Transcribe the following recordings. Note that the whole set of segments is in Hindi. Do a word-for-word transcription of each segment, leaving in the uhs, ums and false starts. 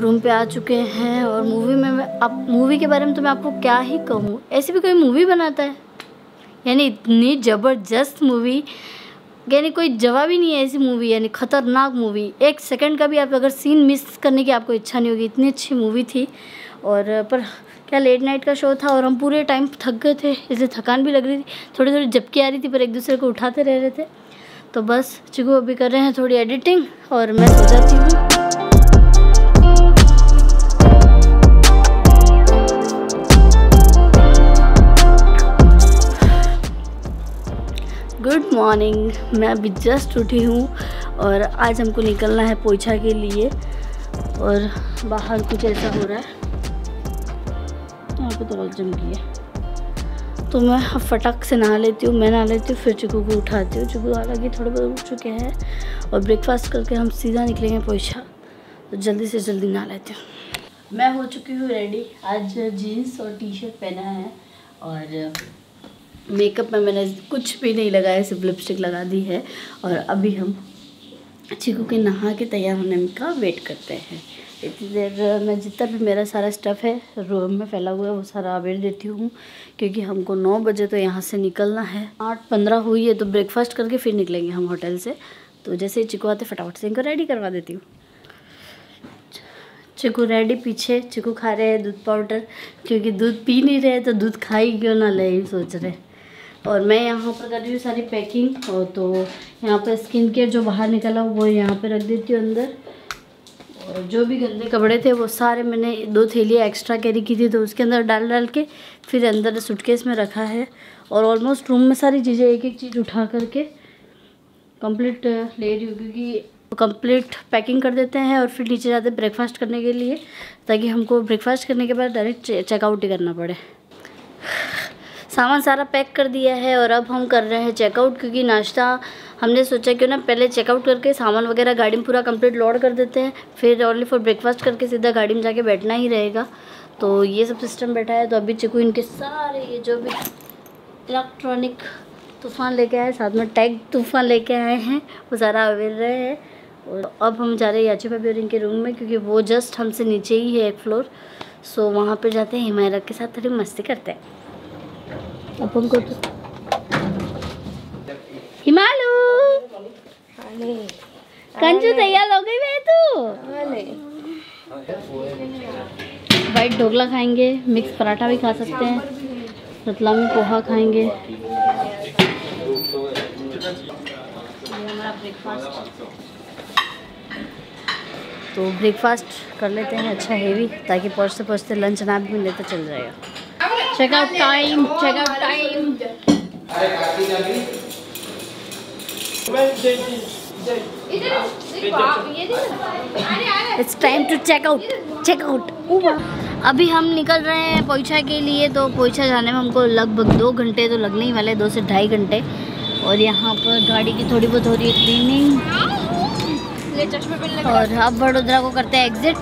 रूम पे आ चुके हैं और मूवी में मैं आप मूवी के बारे में तो मैं आपको क्या ही कहूँ, ऐसी भी कोई मूवी बनाता है? यानी इतनी ज़बरदस्त मूवी, यानी कोई जवाब ही नहीं है ऐसी मूवी, यानी ख़तरनाक मूवी। एक सेकंड का भी आप अगर सीन मिस करने की आपको इच्छा नहीं होगी, इतनी अच्छी मूवी थी। और पर क्या लेट नाइट का शो था और हम पूरे टाइम थक गए थे, इसलिए थकान भी लग रही थी, थोड़ी थोड़ी झपकी आ रही थी, पर एक दूसरे को उठाते रह रहे थे। तो बस चिकू अभी कर रहे हैं थोड़ी एडिटिंग और मैं सो जाती हूँ। गुड मॉर्निंग, मैं अभी जस्ट उठी हूँ और आज हमको निकलना है पोइचा के लिए और बाहर कुछ ऐसा हो रहा है, यहाँ पे तो बहुत जम गई है। तो मैं फटाक से नहा लेती हूँ, मैं नहा लेती हूँ, फिर चिकू को उठाती हूँ। चिकू हालांकि थोड़े बहुत उठ चुके हैं और ब्रेकफास्ट करके हम सीधा निकलेंगे पोइचा, तो जल्दी से जल्दी नहा लेती हूँ। मैं हो चुकी हूँ रेडी, आज जीन्स और टी शर्ट पहना है और मेकअप में मैंने कुछ भी नहीं लगाया, सिर्फ लिपस्टिक लगा दी है। और अभी हम चिकू के नहा के तैयार होने का वेट करते हैं। इतनी देर मैं जितना भी मेरा सारा स्टफ़ है रूम में फैला हुआ है वो सारा अवेल देती हूँ, क्योंकि हमको नौ बजे तो यहाँ से निकलना है। आठ पंद्रह हुई है तो ब्रेकफास्ट करके फिर निकलेंगे हम होटल से। तो जैसे ही चिकू आते फटाफट से इनको रेडी करवा देती हूँ। चिकू रेडी, पीछे चिकू खा रहे हैं दूध पाउडर, क्योंकि दूध पी नहीं रहे तो दूध खा ही क्यों ना ले सोच रहे। और मैं यहाँ पर कर रही हूँ सारी पैकिंग, और तो यहाँ पर स्किन केयर जो बाहर निकला वो यहाँ पर रख देती हूँ अंदर। और जो भी गंदे कपड़े थे वो सारे मैंने दो थैलियाँ एक्स्ट्रा कैरी की थी तो उसके अंदर डाल डाल के फिर अंदर सूटकेस में रखा है। और ऑलमोस्ट रूम में सारी चीज़ें एक एक चीज़ उठा करके कंप्लीट ले रही हूँ, क्योंकि कंप्लीट पैकिंग कर देते हैं और फिर नीचे जाते हैं ब्रेकफास्ट करने के लिए, ताकि हमको ब्रेकफास्ट करने के बाद डायरेक्ट चेकआउट ही करना पड़े। सामान सारा पैक कर दिया है और अब हम कर रहे हैं चेकआउट, क्योंकि नाश्ता हमने सोचा क्यों ना पहले चेकआउट करके सामान वगैरह गाड़ी में पूरा कंप्लीट लोड कर देते हैं, फिर ओनली फॉर ब्रेकफास्ट करके सीधा गाड़ी में जाके बैठना ही रहेगा। तो ये सब सिस्टम बैठा है। तो अभी चिकू इनके सारे ये जो भी इलेक्ट्रॉनिक तूफ़ान लेके आए, साथ में टैग तूफ़ान लेके आए हैं, वो सारा अवेल रहे हैं। और अब हम जा रहे हैं याची भाभी और इनके रूम में, क्योंकि वो जस्ट हमसे नीचे ही है एक फ्लोर। सो वहाँ पे जाते हैं, हिमायरा के साथ थोड़ी मस्ती करते हैं अपन को। तो हिमालू कंजू तैयार हो गई मैं तू। वाइट ढोकला खाएंगे, मिक्स पराठा भी खा सकते हैं, रतला में पोहा खाएंगे। हमारा ब्रेकफास्ट, तो ब्रेकफास्ट कर लेते हैं अच्छा हेवी, ताकि पहुँचते पहुँचते लंच ना भी मिले तो चल जाएगा। Checkout time, checkout time. It's time to checkout, checkout. अभी हम निकल रहे हैं पोइचा के लिए, तो पोइचा जाने में हमको लगभग दो घंटे तो लगने ही वाले, दो से ढाई घंटे। और यहाँ पर गाड़ी की थोड़ी बहुत हो रही है क्लीनिंग, और अब वडोदरा को करते हैं एग्जिट।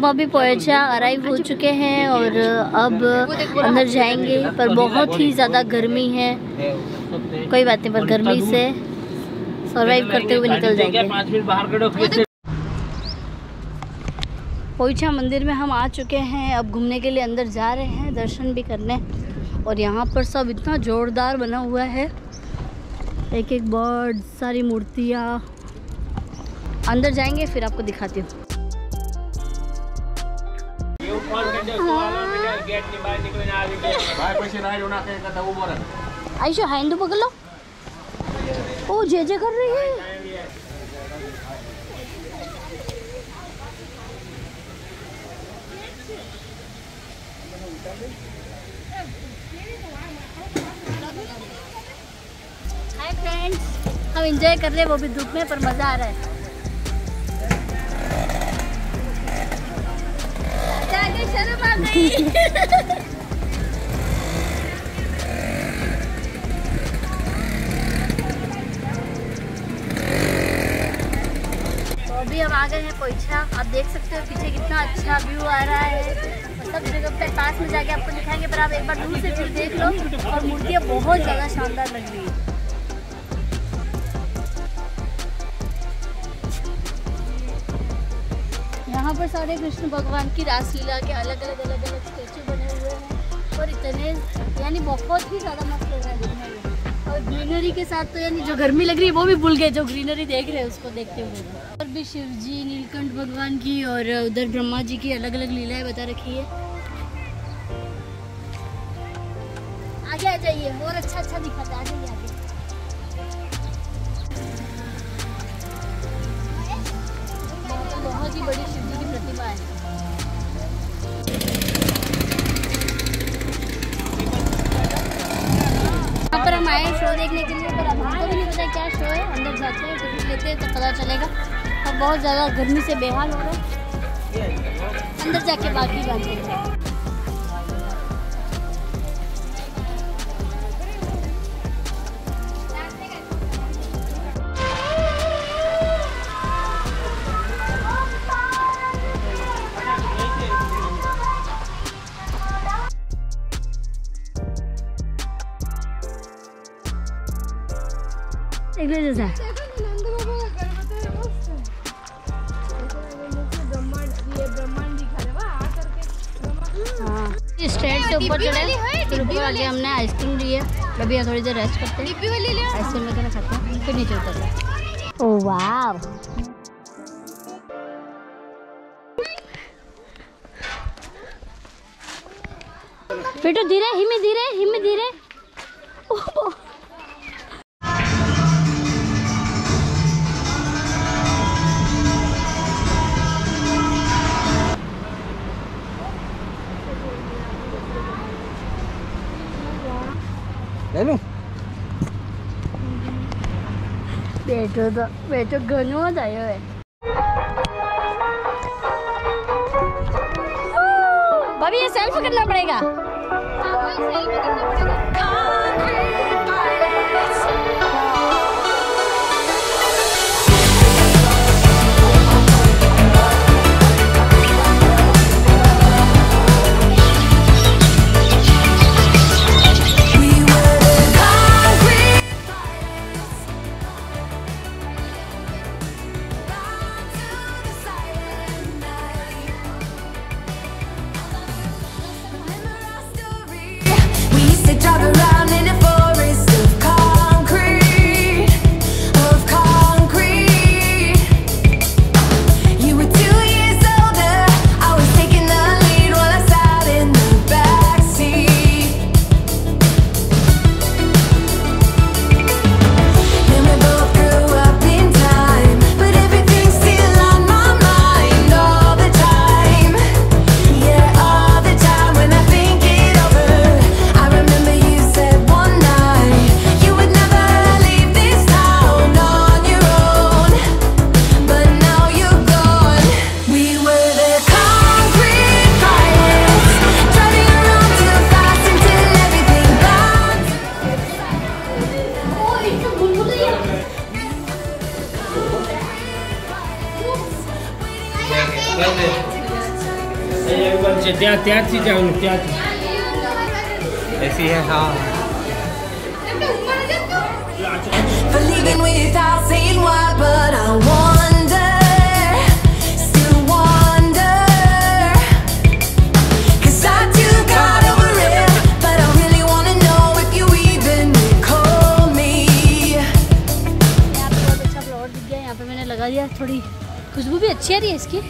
हम अभी पोइचा अराइव हो चुके हैं और अब अंदर जाएंगे, पर बहुत ही ज़्यादा गर्मी है। कोई बात नहीं, पर गर्मी से सर्वाइव करते हुए निकल जाएंगे। पोइचा मंदिर में हम आ चुके हैं, अब घूमने के लिए अंदर जा रहे हैं, दर्शन भी करने। और यहाँ पर सब इतना जोरदार बना हुआ है, एक एक बर्ड, सारी मूर्तियाँ। अंदर जाएंगे फिर आपको दिखाती हूँ। आयशा हैंडो पकड़ लो। ओ जे जे कर रही है। हाय फ्रेंड्स, हम एंजॉय कर रहे हैं, वो भी धूप में, पर मज़ा आ रहा है। तो अभी हम आ गए हैं पोइचा। आप देख सकते हो पीछे कितना अच्छा व्यू आ रहा है। सब जगह पे पास में जाके आपको दिखाएंगे, पर आप एक बार दूर से चीज देख लो। और मूर्तियाँ बहुत ज़्यादा शानदार लग रही है। यहाँ पर सारे कृष्ण भगवान की रासलीला के अलग अलग अलग अलग स्टैचू बने हुए हैं और इतने यानी बहुत ही ज़्यादा मस्त लग रहा है देखने में। और ग्रीनरी के साथ तो यानी जो गर्मी लग रही है वो भी भूल गए, जो ग्रीनरी देख रहे हैं उसको देखते हुए। और भी शिव जी, नीलकंठ भगवान की और उधर ब्रह्मा जी की अलग अलग लीलाएँ बता रखी है। आगे आ जाइए, और अच्छा अच्छा दिखाता है। आगे आगे बहुत ही बड़ी शिव जी की प्रतिमा है। यहाँ पर हम आए शो देखने के लिए, पर अब हमको भी नहीं पता क्या शो है। अंदर जाते हैं, टिकट लेते हैं तो पता चलेगा। अब बहुत ज़्यादा गर्मी से बेहाल हो रहा है, अंदर जाके बाकी बातें हैं। एक बार जैसा स्ट्रेट से ऊपर चढ़े, फिर ऊपर आगे हमने आइसक्रीम ली है। अभी यहाँ थोड़ी देर रेस्ट करते हैं, आइसक्रीम वगैरह खाते हैं, फिर नीचे उतरते हैं। ओ वाह, बेटो धीरे, हिम्मे धीरे, हिम्मे धीरे। બેઠો તો બેઠો ઘણો જ આવ્યો હે ભાભી, એ સેલ્ફી करना पड़ेगा। Gracias. છે ત્યાં ત્યાંથી જાવું ત્યાંથી એસી હે હા Believing without saying why but I wonder still wonder cuz I too got over it but I really want to know if you even call me बहुत अच्छा फ्लावर दिख गया यहाँ पे मैंने लगा दिया थोड़ी खुशबू भी अच्छी आ रही है इसकी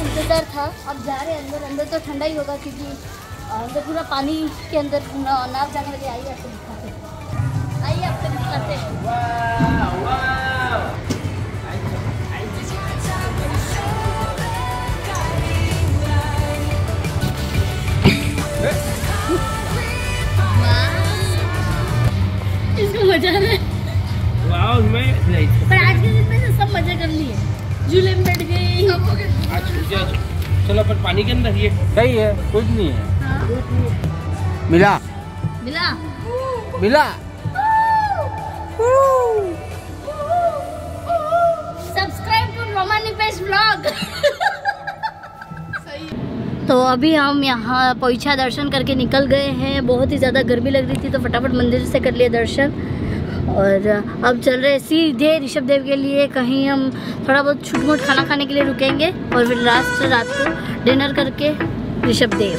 इंतजार था अब जा रहे हैं अंदर अंदर तो ठंडा ही होगा क्योंकि अंदर पूरा पानी के अंदर नाव जाने वाली आई जाते हैं आइए आपसे दिखाते हैं मजा है। वाव मैं पर आज के दिन में सब मजा कर लिए झूले में बैठ गए आज चलो पर पानी के अंदर ये सही है कुछ नहीं है हाँ। मिला मिला मिला सब्सक्राइब टू रोमानी पेश व्लॉग तो अभी हम यहाँ पोइछा दर्शन करके निकल गए हैं। बहुत ही ज़्यादा गर्मी लग रही थी तो फटाफट मंदिर से कर लिए दर्शन और अब चल रहे सीधे ऋषभदेव के लिए। कहीं हम थोड़ा बहुत छुट मुट खाना खाने के लिए रुकेंगे और फिर लास्ट रात को डिनर करके ऋषभदेव।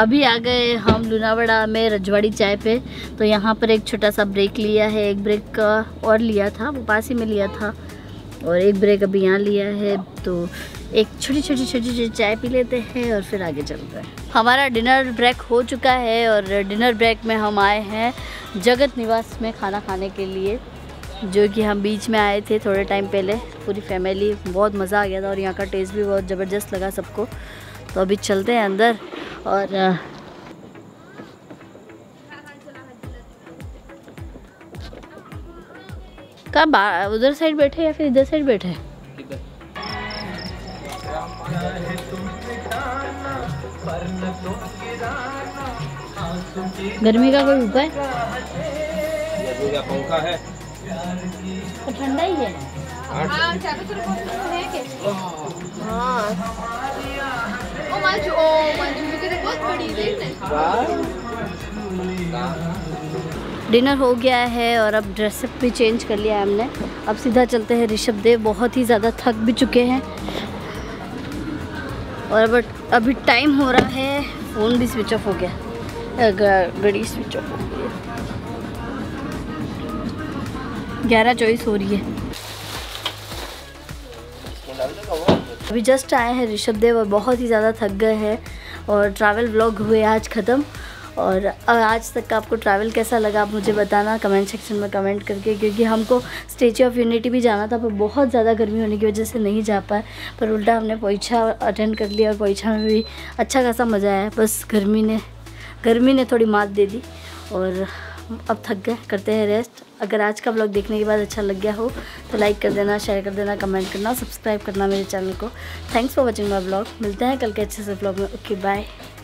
अभी आ गए हम लुनावाड़ा में रजवाड़ी चाय पे। तो यहाँ पर एक छोटा सा ब्रेक लिया है, एक ब्रेक और लिया था वो पास ही में लिया था और एक ब्रेक अभी यहाँ लिया है। तो एक छोटी छोटी छोटी छोटी चाय पी लेते हैं और फिर आगे चलते हैं। हमारा डिनर ब्रेक हो चुका है और डिनर ब्रेक में हम आए हैं जगत निवास में खाना खाने के लिए, जो कि हम बीच में आए थे थोड़े टाइम पहले पूरी फैमिली। बहुत मज़ा आ गया था और यहाँ का टेस्ट भी बहुत ज़बरदस्त लगा सबको। तो अभी चलते हैं अंदर और कब उधर साइड बैठे या फिर इधर साइड बैठे। गर्मी का कोई उपाय पंखा है तो ठंडा ही है डिनर हो गया है और अब ड्रेसअप भी चेंज कर लिया है हमने। अब सीधा चलते हैं ऋषभदेव। बहुत ही ज़्यादा थक भी चुके हैं और बट अभी टाइम हो रहा है। फ़ोन भी स्विच ऑफ हो गया, घड़ी स्विच ऑफ हो गई, ग्यारह चौबीस हो रही है। अभी जस्ट आए हैं ऋषभदेव और बहुत ही ज़्यादा थक गए हैं और ट्रैवल व्लॉग हुए आज ख़त्म। और आज तक का आपको ट्रैवल कैसा लगा आप मुझे बताना कमेंट सेक्शन में कमेंट करके, क्योंकि हमको स्टैच्यू ऑफ यूनिटी भी जाना था पर बहुत ज़्यादा गर्मी होने की वजह से नहीं जा पाए। पर उल्टा हमने पोइछा अटेंड कर लिया और पोइछा में भी अच्छा खासा मज़ा आया। बस गर्मी ने गर्मी ने थोड़ी मात दे दी और अब थक गए, करते हैं रेस्ट। अगर आज का ब्लॉग देखने के बाद अच्छा लग गया हो तो लाइक कर देना, शेयर कर देना, कमेंट करना, सब्सक्राइब करना मेरे चैनल को। Thanks for watching my blog. मिलते हैं कल के अच्छे से ब्लॉग में। Okay bye.